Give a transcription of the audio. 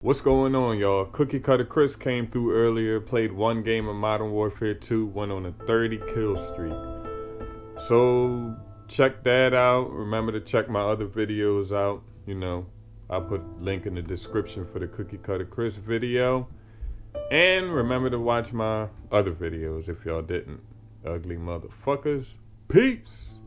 What's going on, y'all? Cookie Cutter Chris came through earlier, played one game of Modern Warfare 2, went on a 30 kill streak. So check that out. Remember to check my other videos out. You know, I'll put a link in the description for the Cookie Cutter Chris video. And remember to watch my other videos if y'all didn't. Ugly motherfuckers. Peace!